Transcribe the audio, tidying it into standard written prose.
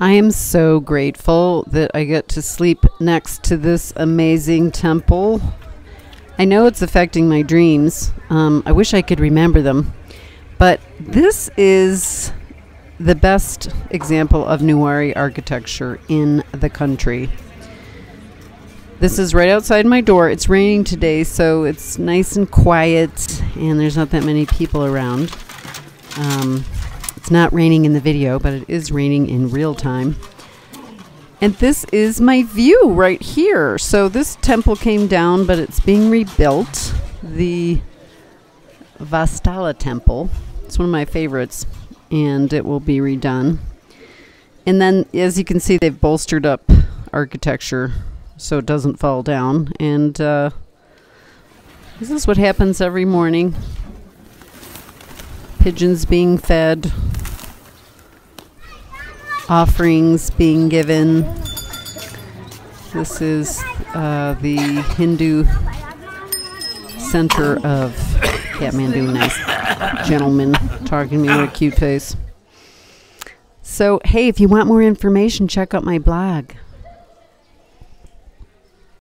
I am so grateful that I get to sleep next to this amazing temple. I know it's affecting my dreams. I wish I could remember them. But this is the best example of Newari architecture in the country. This is right outside my door. It's raining today, so it's nice and quiet, and there's not that many people around. It's not raining in the video, but it is raining in real time. And this is my view right here. So this temple came down, but it's being rebuilt. The Vastala temple. It's one of my favorites, and it will be redone. And then, as you can see, they've bolstered up architecture so it doesn't fall down. And this is what happens every morning. Pigeons being fed, offerings being given. This is the Hindu center of Kathmandu. Nice gentleman talking to me with a cute face. So, hey, if you want more information, check out my blog.